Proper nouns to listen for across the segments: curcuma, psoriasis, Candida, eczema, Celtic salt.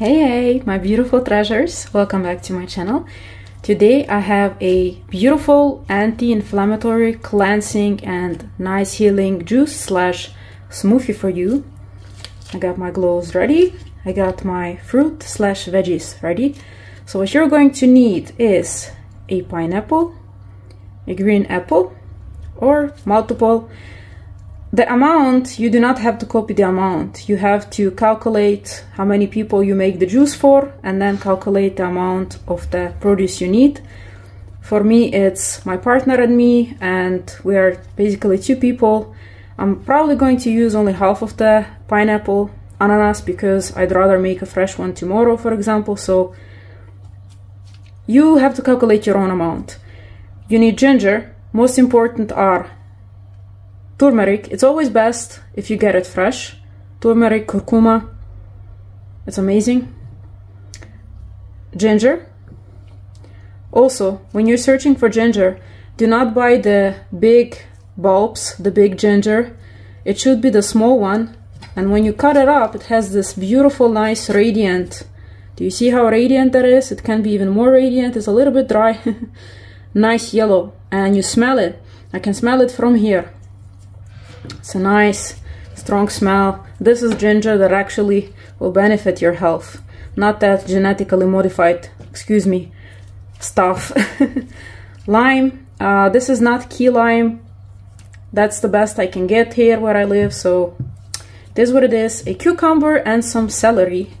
Hey my beautiful treasures, welcome back to my channel. Today I have a beautiful anti-inflammatory, cleansing and nice healing juice slash smoothie for you. I got my gloves ready, I got my fruit slash veggies ready. So what you're going to need is a pineapple, a green apple, or multiple. The amount, you do not have to copy the amount. You have to calculate how many people you make the juice for and then calculate the amount of the produce you need. For me, it's my partner and me, and we are basically two people. I'm probably going to use only half of the pineapple, ananas, because I'd rather make a fresh one tomorrow, for example. So you have to calculate your own amount. You need ginger. Most important are turmeric. It's always best if you get it fresh. Turmeric, curcuma, it's amazing. Ginger. Also, when you're searching for ginger, do not buy the big bulbs, the big ginger. It should be the small one. And when you cut it up, it has this beautiful, nice, radiant. Do you see how radiant that is? It can be even more radiant. It's a little bit dry. Nice yellow. And you smell it. I can smell it from here. It's a nice, strong smell. This is ginger that actually will benefit your health. Not that genetically modified, stuff. Lime. This is not key lime. That's the best I can get here where I live, so this is what it is. A cucumber and some celery.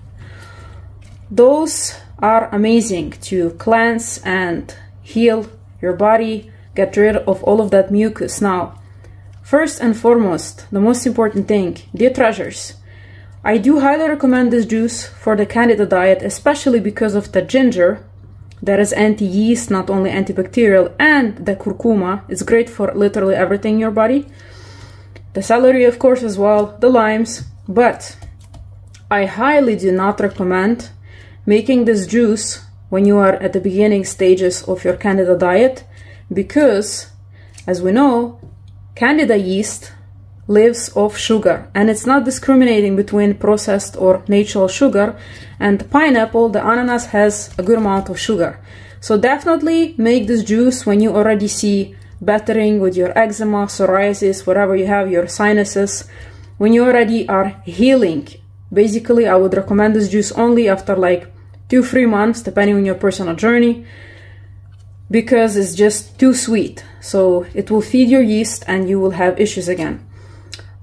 Those are amazing to cleanse and heal your body. Get rid of all of that mucus. Now, first and foremost, the most important thing, dear treasures, I do highly recommend this juice for the Candida diet, especially because of the ginger that is anti-yeast, not only antibacterial, and the curcuma. It's great for literally everything in your body. The celery, of course, as well, the limes. But I highly do not recommend making this juice when you are at the beginning stages of your Candida diet, because, as we know, Candida yeast lives off sugar, and it's not discriminating between processed or natural sugar, and the pineapple, the ananas, has a good amount of sugar. So definitely make this juice when you already see battering with your eczema, psoriasis, whatever you have, your sinuses, when you already are healing. Basically, I would recommend this juice only after like 2-3 months, depending on your personal journey, because it's just too sweet. So it will feed your yeast and you will have issues again.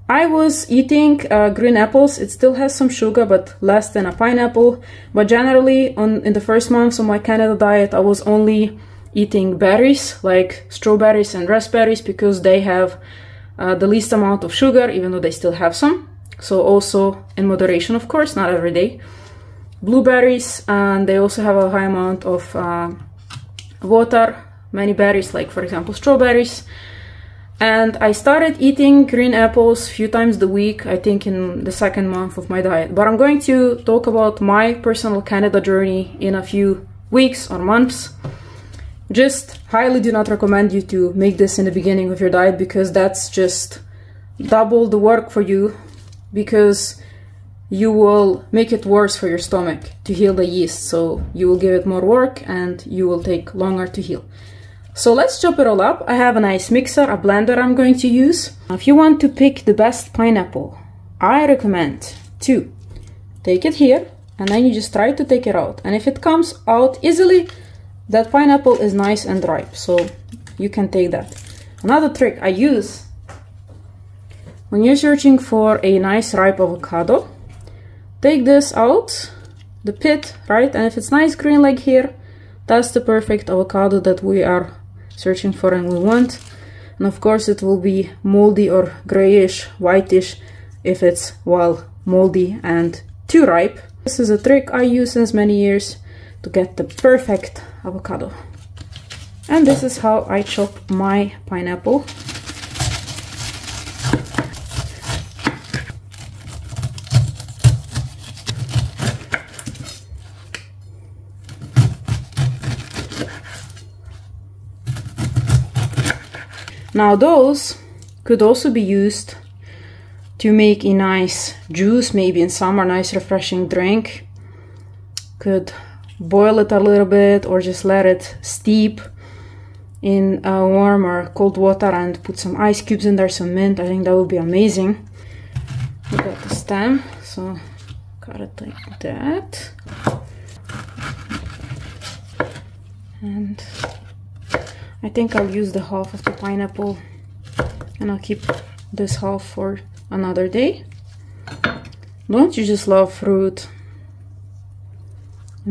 I was eating green apples. It still has some sugar, but less than a pineapple. But generally, in the first months of my Candida diet, I was only eating berries, like strawberries and raspberries, because they have the least amount of sugar, even though they still have some. So also in moderation, of course, not every day. Blueberries, and they also have a high amount of water. Many berries, like for example strawberries. And I started eating green apples a few times a week, I think in the second month of my diet. But I'm going to talk about my personal Candida journey in a few weeks or months. Just highly do not recommend you to make this in the beginning of your diet, because that's just double the work for you, because you will make it worse for your stomach to heal the yeast. So you will give it more work and you will take longer to heal. So let's chop it all up. I have a nice mixer, a blender I'm going to use. If you want to pick the best pineapple, I recommend to take it here and then you just try to take it out. And if it comes out easily, that pineapple is nice and ripe. So you can take that. Another trick I use when you're searching for a nice ripe avocado, take this out, the pit, right? And if it's nice green like here, that's the perfect avocado that we are searching for and we want. And of course it will be moldy or grayish, whitish if it's, well, moldy and too ripe. This is a trick I use since many years to get the perfect avocado. And this is how I chop my pineapple. Now those could also be used to make a nice juice, maybe in summer, nice refreshing drink. could boil it a little bit or just let it steep in warm or cold water and put some ice cubes in there, some mint. I think that would be amazing. We got the stem, so cut it like that. And I think I'll use the half of the pineapple and I'll keep this half for another day. Don't you just love fruit?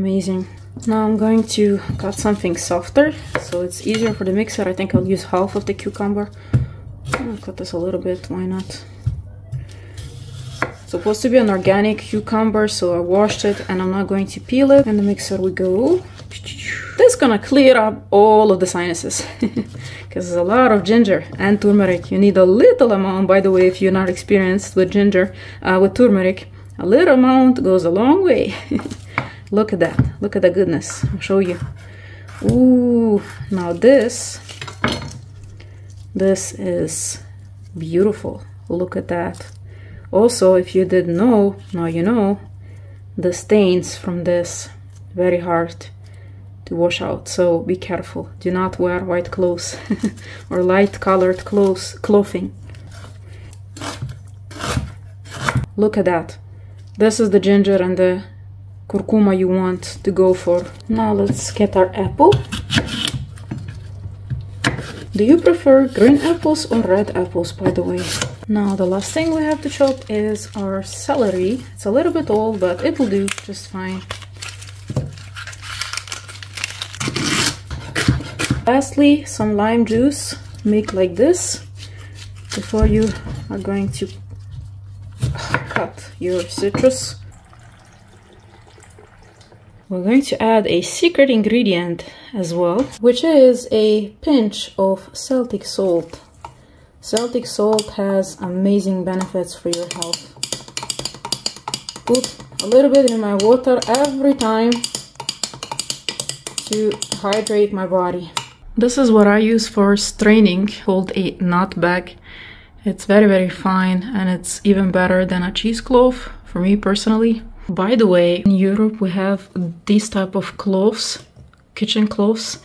Amazing. Now I'm going to cut something softer so it's easier for the mixer. I think I'll use half of the cucumber. I'll cut this a little bit, why not? It's supposed to be an organic cucumber, so I washed it and I'm not going to peel it. In the mixer we go. This is gonna clear up all of the sinuses because there's a lot of ginger and turmeric. You need a little amount, by the way, if you're not experienced with ginger, with turmeric. A little amount goes a long way. Look at that. Look at the goodness. I'll show you. Ooh, now this is beautiful. Look at that. Also, if you didn't know, now you know, the stains from this, very hard to wash out. So be careful. Do not wear white clothes or light colored clothes, clothing. Look at that. This is the ginger and the curcuma you want to go for. Now let's get our apple. Do you prefer green apples or red apples, by the way? Now the last thing we have to chop is our celery. It's a little bit old, but it will do just fine. Lastly, some lime juice. Make like this before you are going to cut your citrus. We're going to add a secret ingredient as well, which is a pinch of Celtic salt. Celtic salt has amazing benefits for your health. Put a little bit in my water every time to hydrate my body. This is what I use for straining, called a nutmeg. It's very, very fine, and it's even better than a cheesecloth, for me personally. By the way, in Europe we have these type of cloths, kitchen cloths.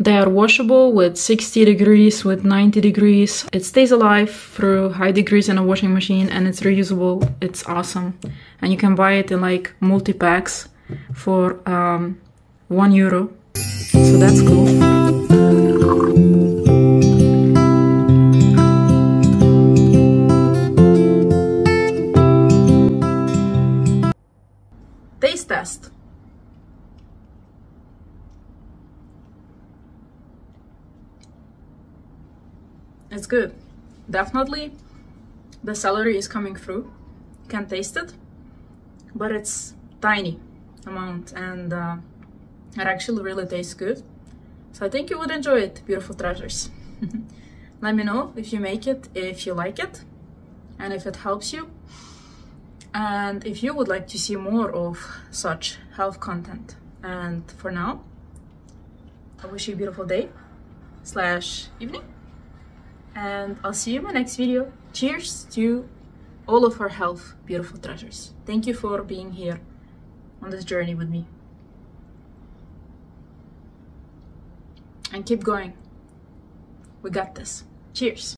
They are washable with 60 degrees, with 90 degrees. It stays alive through high degrees in a washing machine, and it's reusable. It's awesome. And you can buy it in like multi-packs for €1. So that's cool. Taste test. It's good. Definitely the celery is coming through. You can taste it, but it's tiny amount, and it actually really tastes good. So I think you would enjoy it, beautiful treasures. Let me know if you make it, if you like it, and if it helps you. And if you would like to see more of such health content. And for now, I wish you a beautiful day / evening, and I'll see you in my next video. Cheers to all of our health, beautiful treasures. Thank you for being here on this journey with me, and keep going. We got this. Cheers.